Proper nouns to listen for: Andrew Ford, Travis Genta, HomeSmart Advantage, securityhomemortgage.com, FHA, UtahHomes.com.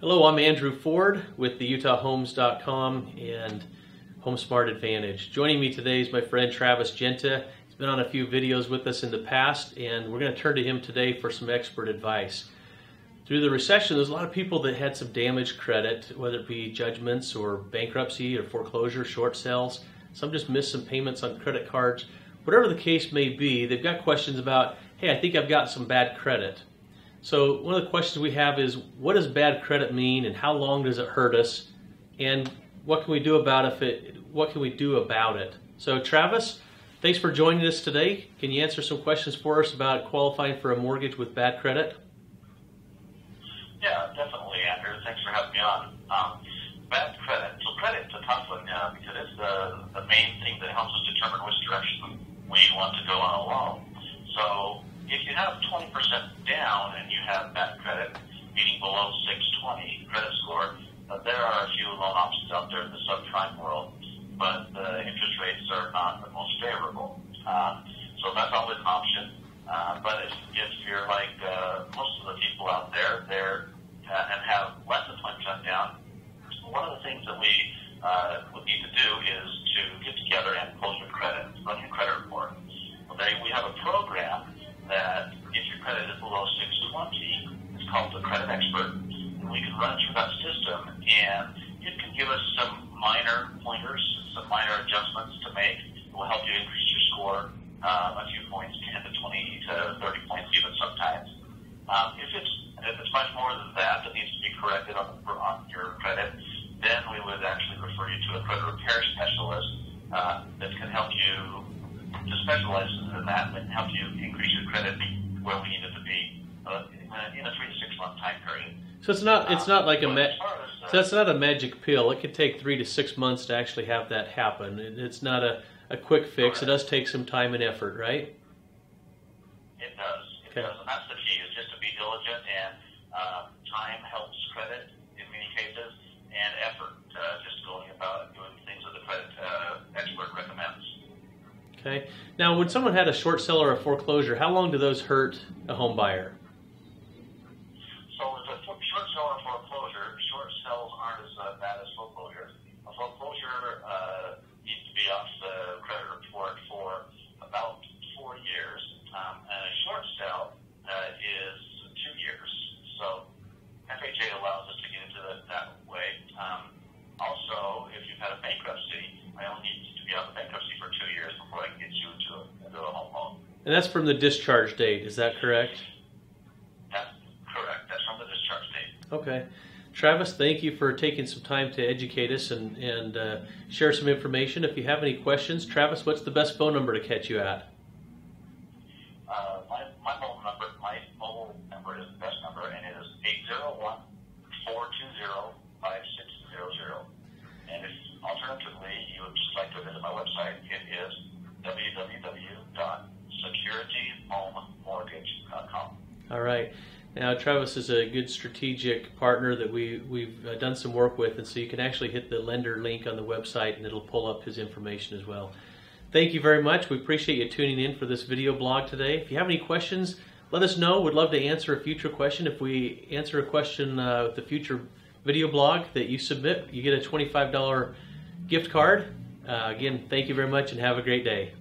Hello, I'm Andrew Ford with the UtahHomes.com and HomeSmart Advantage. Joining me today is my friend Travis Genta. He's been on a few videos with us in the past, and we're going to turn to him today for some expert advice. Through the recession, there's a lot of people that had some damaged credit, whether it be judgments or bankruptcy or foreclosure, short sales. Some just missed some payments on credit cards. Whatever the case may be, they've got questions about, hey, I think I've got some bad credit. So one of the questions we have is, what does bad credit mean, and how long does it hurt us, and what can we do about it? So Travis, thanks for joining us today. Can you answer some questions for us about qualifying for a mortgage with bad credit? Yeah, definitely, Andrew. Thanks for having me on. Bad credit. So credit's a tough one now because it's the main thing that helps us determine which direction we want to go on a loan. So if you have 20% down and you have bad credit, meaning below 620 credit score, there are a few loan options out there in the subprime world, but the interest rates are not the most favorable. So that's always an option. But if you're like most of the people out there, and have less than 20% down, one of the things that we would need to do is to get together and pull your credit, run your credit report. We have a program that if your credit is below 620, it's called the Credit Expert, and we can run through that system, and it can give us some minor pointers, some minor adjustments to make. It will help you increase your score a few points, 10 to 20 to 30 points even sometimes. If it's much more than that needs to be corrected on your credit, then we would actually refer you to a credit repair specialist that can help you to specialize in that and help you increase your credit where we need it to be in a 3 to 6 month time period. So it's not like so that's not a magic pill. It could take 3 to 6 months to actually have that happen. It's not a quick fix. Correct. It does take some time and effort, right? It does. It does, and that's the key, is just to be diligent, and time helps credit in many cases, and effort, just going about doing things that the credit expert recommends. Okay. Now, when someone had a short sale or a foreclosure, how long do those hurt a home buyer? So, with a short sale or foreclosure, short sales aren't as bad as foreclosures. A foreclosure needs to be off the credit report for about 4 years, and a short sale is 2 years. So, FHA allows us to get into that way. Also, if you've had a bankruptcy, I only need to be out of bankruptcy for 2 years before I can get you into a home loan. And that's from the discharge date, is that correct? That's correct. That's from the discharge date. Okay. Travis, thank you for taking some time to educate us and share some information. If you have any questions, Travis, what's the best phone number to catch you at? My mobile number is the best number, and it is 801-420-5600. And if alternatively you would just like to visit my website, it is www.securityhomemortgage.com. All right. Now, Travis is a good strategic partner that we've done some work with, and so you can actually hit the lender link on the website and it'll pull up his information as well. Thank you very much. We appreciate you tuning in for this video blog today. If you have any questions, let us know. We'd love to answer a future question. If we answer a question with the future video blog that you submit, you get a $25 gift card. Again, thank you very much and have a great day.